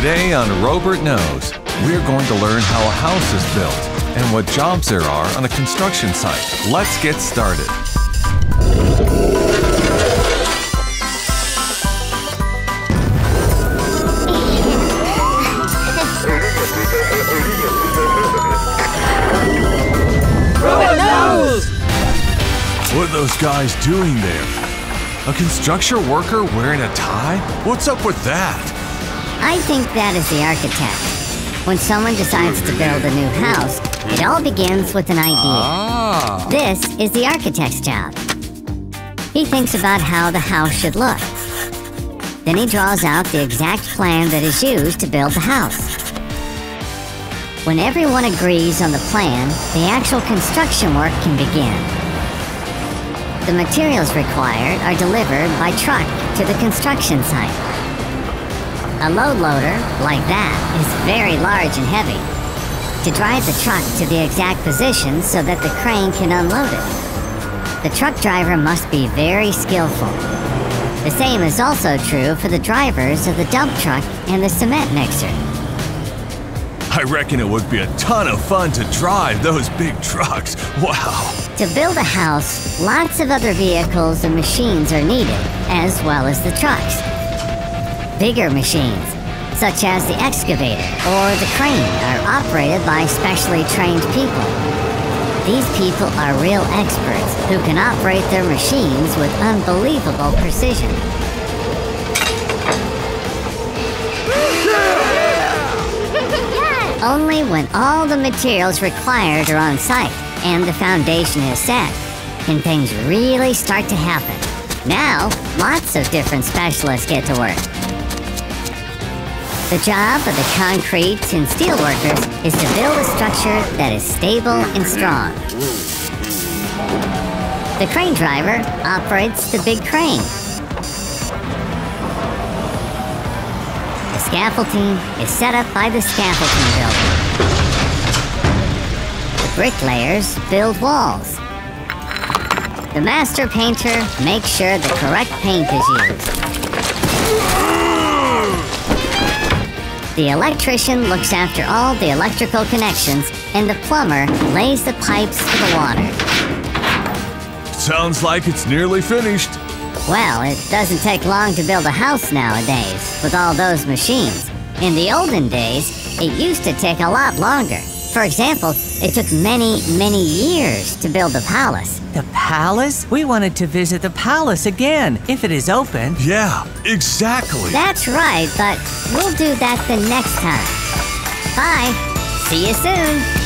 Today on ROBert Knows, we're going to learn how a house is built and what jobs there are on a construction site. Let's get started. ROBert Knows! What are those guys doing there? A construction worker wearing a tie? What's up with that? I think that is the architect. When someone decides to build a new house, it all begins with an idea. This is the architect's job. He thinks about how the house should look. Then he draws out the exact plan that is used to build the house. When everyone agrees on the plan, the actual construction work can begin. The materials required are delivered by truck to the construction site. A load loader, like that, is very large and heavy. To drive the truck to the exact position so that the crane can unload it, the truck driver must be very skillful. The same is also true for the drivers of the dump truck and the cement mixer. I reckon it would be a ton of fun to drive those big trucks. Wow! To build a house, lots of other vehicles and machines are needed, as well as the trucks. Bigger machines, such as the excavator or the crane, are operated by specially trained people. These people are real experts who can operate their machines with unbelievable precision. Only when all the materials required are on site and the foundation is set can things really start to happen. Now, lots of different specialists get to work. The job of the concrete and steel workers is to build a structure that is stable and strong. The crane driver operates the big crane. Scaffolding is set up by the scaffolding builder. The bricklayers build walls. The master painter makes sure the correct paint is used. The electrician looks after all the electrical connections, and the plumber lays the pipes for the water. Sounds like it's nearly finished. Well, it doesn't take long to build a house nowadays, with all those machines. In the olden days, it used to take a lot longer. For example, it took many, many years to build the palace. The palace? We wanted to visit the palace again, if it is open. Yeah, exactly. That's right, but we'll do that the next time. Bye. See you soon.